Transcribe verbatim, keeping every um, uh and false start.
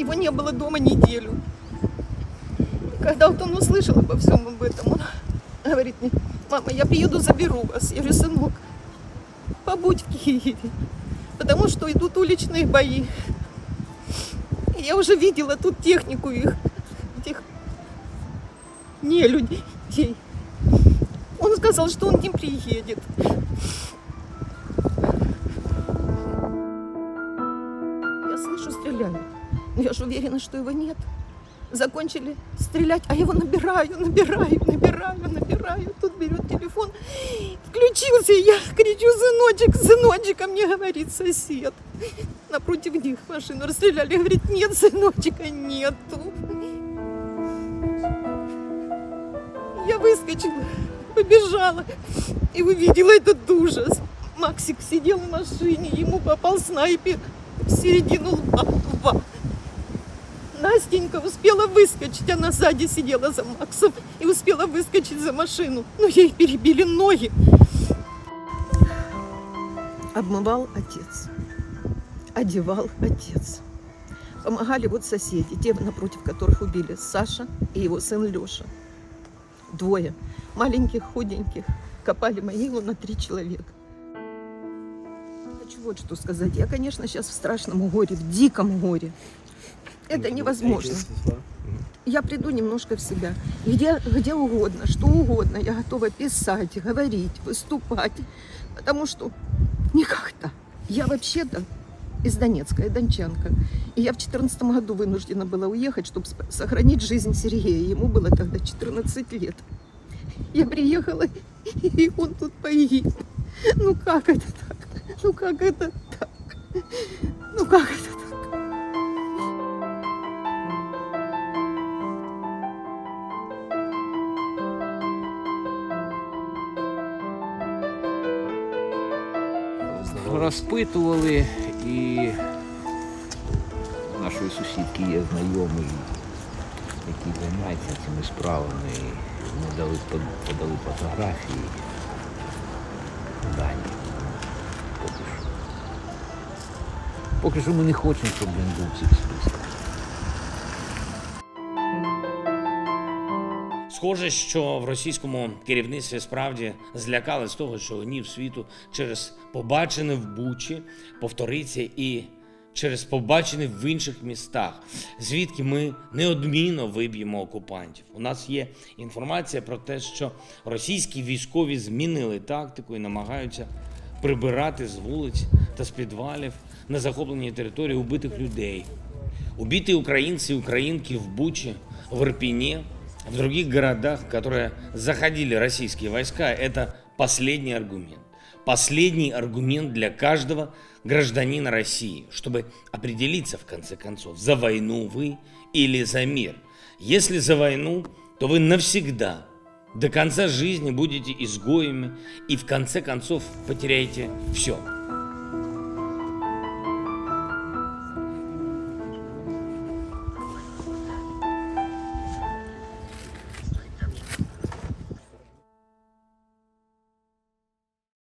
Его не было дома неделю. Когда вот он услышал обо всем об этом, он говорит мне: мама, я приеду, заберу вас. Я говорю: сынок, побудь в Киеве, потому что идут уличные бои. И я уже видела тут технику их, этих нелюдей. Он сказал, что он не приедет. Я слышу, стреляют. Я же уверена, что его нет. Закончили стрелять, а я его набираю, набираю, набираю, набираю. Тут берет телефон, включился, я кричу: сыночек, сыночек, а мне говорит сосед. Напротив них машину расстреляли. Говорит: нет, сыночка, нету. Я выскочила, побежала и увидела этот ужас. Максик сидел в машине, ему попал снайпер в середину лба. лба. Настенька успела выскочить, она сзади сидела за Максом и успела выскочить за машину, но ей перебили ноги. Обмывал отец, одевал отец. Помогали вот соседи, те, напротив которых убили, Саша и его сын Леша. Двое маленьких, худеньких, копали могилу на три человека. Хочу вот что сказать. Я, конечно, сейчас в страшном горе, в диком горе. Это невозможно. Я приду немножко в себя. Где, где угодно, что угодно. Я готова писать, говорить, выступать. Потому что никак-то. Я вообще-то из Донецка, я дончанка. И я в четырнадцатом году вынуждена была уехать, чтобы сохранить жизнь Сергея. Ему было тогда четырнадцать лет. Я приехала, и он тут погиб. Ну как это так? Ну как это так? Ну как это так? Розпитували, і нашої сусідки є знайомий, який займається цими справами. Ми дали, подали фотографії, дані. Поки що. Поки що ми не хочемо, щоб він був в цих списках. Схоже, що в російському керівництві справді злякали з того, що гнів світу через побачене в Бучі повториться і через побачене в інших містах, звідки ми неодмінно виб'ємо окупантів. У нас є інформація про те, що російські військові змінили тактику і намагаються прибирати з вулиць та з підвалів на захопленій території убитих людей. Убиті українці і українки в Бучі, в Ірпіні, в других городах, в которые заходили российские войска, это последний аргумент. Последний аргумент для каждого гражданина России, чтобы определиться, в конце концов, за войну вы или за мир. Если за войну, то вы навсегда, до конца жизни будете изгоями и, в конце концов, потеряете все.